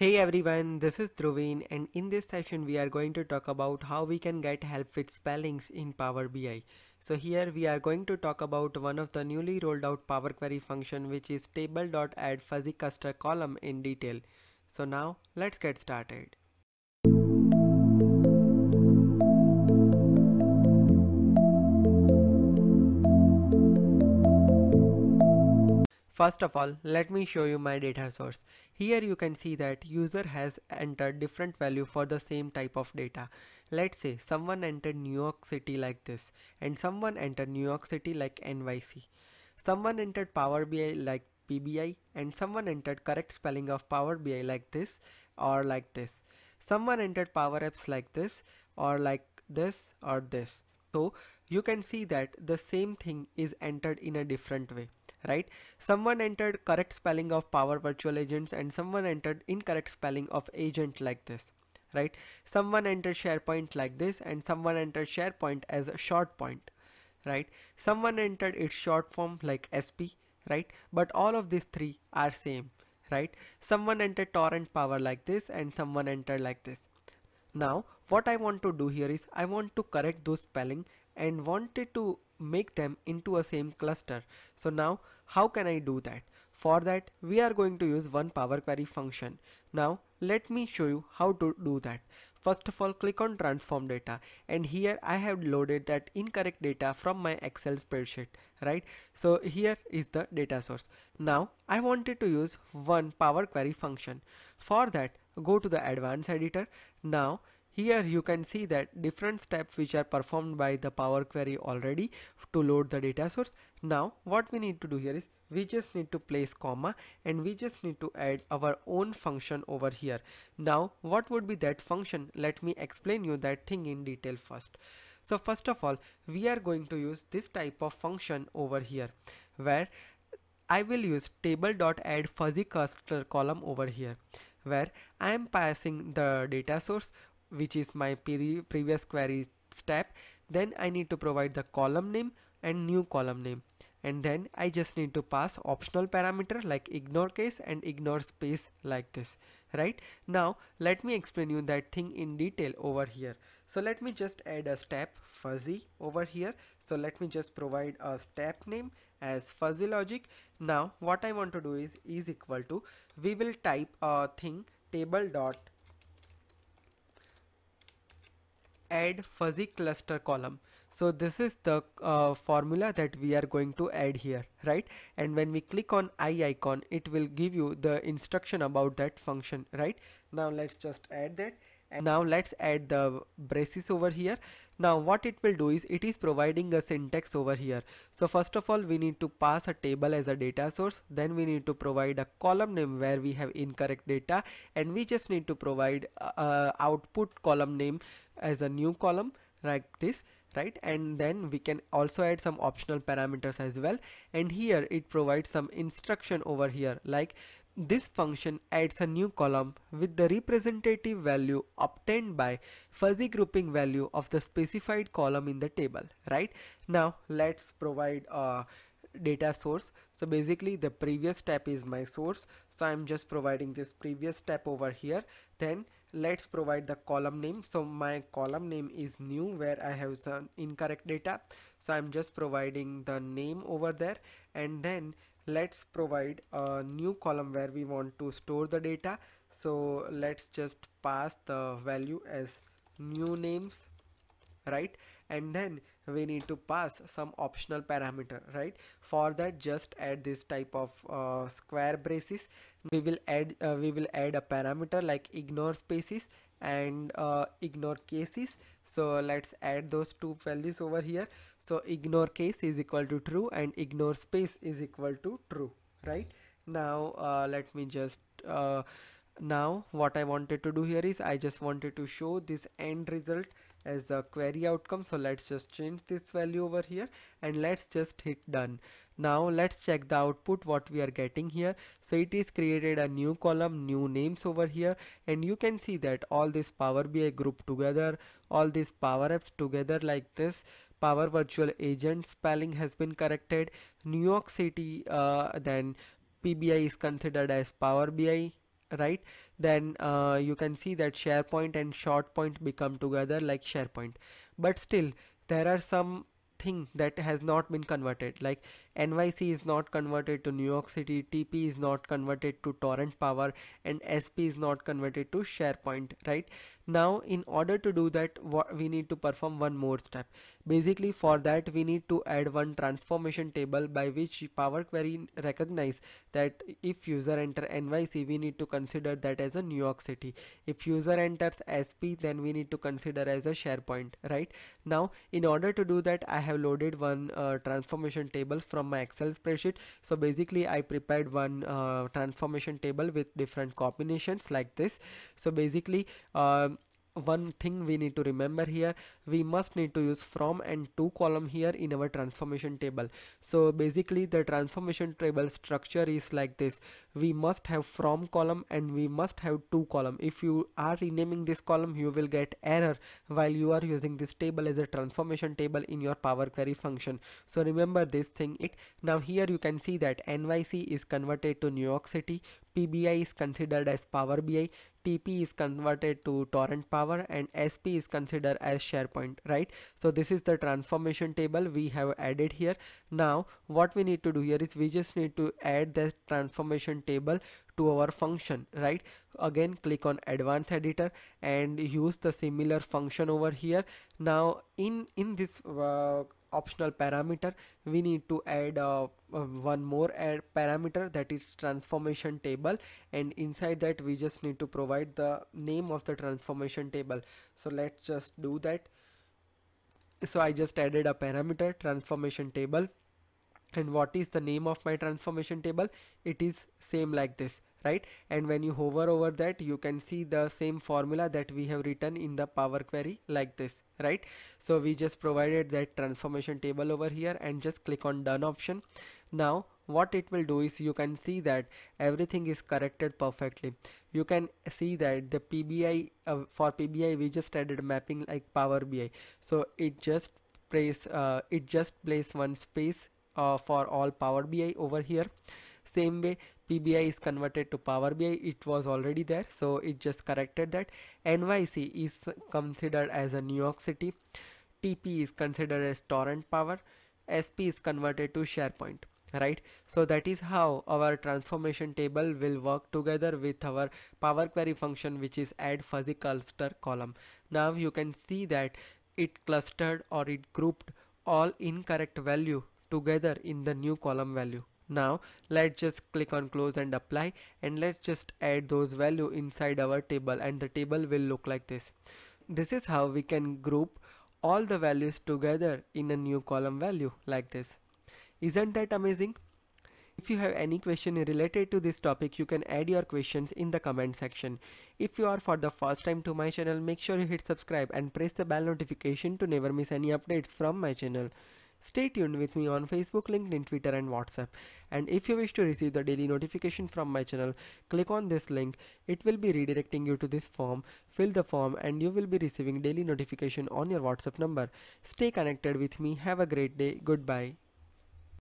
Hey everyone, this is Dhruvin and in this session we are going to talk about how we can get help with spellings in Power BI. So here we are going to talk about one of the newly rolled out Power Query function, which is Table.AddFuzzyClusterColumn in detail. So now let's get started. First of all, let me show you my data source. Here you can see that user has entered different value for the same type of data. Let's say someone entered New York City like this and someone entered New York City like NYC. Someone entered Power BI like PBI and someone entered correct spelling of Power BI like this or like this. Someone entered Power Apps like this or this. So you can see that the same thing is entered in a different way. Right? Someone entered correct spelling of Power Virtual Agents and someone entered incorrect spelling of agent like this, right? Someone entered SharePoint like this and someone entered SharePoint as a short point, right? Someone entered its short form like SP, right? But all of these three are same, right? Someone entered Torrent Power like this and someone entered like this. Now, what I want to do here is I want to correct those spelling and wanted to make them into a same cluster. So now how can I do that? For that we are going to use one Power Query function. Now let me show you how to do that. First of all, click on transform data and here I have loaded that incorrect data from my Excel spreadsheet, right? So here is the data source. Now I wanted to use one Power Query function. For that go to the advanced editor. Now here you can see that different steps which are performed by the Power Query already to load the data source. Now what we need to do here is we just need to place comma and we just need to add our own function over here. Now what would be that function? Let me explain you that thing in detail first. So first of all we are going to use this type of function over here where I will use Table.AddFuzzyClusterColumn over here where I am passing the data source, which is my previous query step. Then I need to provide the column name and new column name, and then I just need to pass optional parameter like ignore case and ignore space like this, right? Now let me explain you that thing in detail over here. So let me just add a step fuzzy over here. So let me just provide a step name as fuzzy logic. Now what I want to do is equal to, we will type a thing Table.AddFuzzyClusterColumn. So this is the formula that we are going to add here, right? And when we click on I icon, it will give you the instruction about that function, right? Now let's just add that. And now let's add the braces over here. Now what it will do is it is providing a syntax over here. So first of all we need to pass a table as a data source, then we need to provide a column name where we have incorrect data, and we just need to provide output column name as a new column like this, right? And then we can also add some optional parameters as well, and here it provides some instruction over here like this function adds a new column with the representative value obtained by fuzzy grouping value of the specified column in the table, right? Now let's provide a data source. So basically the previous step is my source, so I'm just providing this previous step over here. Then let's provide the column name. So my column name is new where I have some incorrect data, so I'm just providing the name over there. And then let's provide a new column where we want to store the data, so let's just pass the value as new names, right? And then we need to pass some optional parameter, right? For that just add this type of square braces. We will add a parameter like ignore spaces and ignore cases. So let's add those two values over here. So ignore case is equal to true and ignore space is equal to true, right? Now let me just now what I wanted to do here is I just wanted to show this end result as the query outcome. So let's just change this value over here and let's just hit done. Now let's check the output what we are getting here. So it is created a new column, new names over here, and you can see that all this Power BI group together, all these Power Apps together like this, Power Virtual Agent spelling has been corrected, New York City then PBI is considered as Power BI right, then you can see that SharePoint and ShortPoint become together like SharePoint. But still there are some thing that has not been converted, like NYC is not converted to New York City, TP is not converted to Torrent Power, and SP is not converted to SharePoint, right? Now in order to do that, we need to perform one more step. Basically for that we need to add one transformation table by which Power Query recognize that if user enter NYC, we need to consider that as a New York City. If user enters SP, then we need to consider as a SharePoint, right? Now in order to do that, I have loaded one transformation table from my Excel spreadsheet. So basically I prepared one transformation table with different combinations like this. So basically one thing we need to remember here, we must need to use from and to column here in our transformation table. So basically the transformation table structure is like this. We must have from column and we must have to column. If you are renaming this column, you will get error while you are using this table as a transformation table in your Power Query function. So remember this thing. Now here you can see that NYC is converted to New York City, PBI is considered as Power BI, TP is converted to Torrent Power, and SP is considered as SharePoint, right? So this is the transformation table we have added here. Now what we need to do here is we just need to add this transformation table to our function, right? Again click on advanced editor and use the similar function over here. Now in this optional parameter we need to add one more parameter, that is transformation table, and inside that we just need to provide the name of the transformation table. So let's just do that. So I just added a parameter transformation table, and what is the name of my transformation table? It is same like this, right? And when you hover over that, you can see the same formula that we have written in the Power Query like this, right? So we just provided that transformation table over here and just click on done option. Now what it will do is you can see that everything is corrected perfectly. You can see that the PBI for PBI we just added mapping like Power BI, so it just place one space for all Power BI over here. Same way PBI is converted to Power BI, it was already there, so it just corrected that. NYC is considered as a New York City, TP is considered as Torrent Power, SP is converted to SharePoint, right? So that is how our transformation table will work together with our Power Query function, which is add fuzzy cluster column. Now you can see that it clustered or it grouped all incorrect value together in the new column value. Now let's just click on close and apply, and let's just add those value inside our table, and the table will look like this. This is how we can group all the values together in a new column value like this. Isn't that amazing? If you have any question related to this topic, you can add your questions in the comment section. If you are for the first time to my channel, make sure you hit subscribe and press the bell notification to never miss any updates from my channel. Stay tuned with me on Facebook, LinkedIn, Twitter and WhatsApp. And if you wish to receive the daily notification from my channel, click on this link. It will be redirecting you to this form. Fill the form and you will be receiving daily notification on your WhatsApp number. Stay connected with me. Have a great day. Goodbye.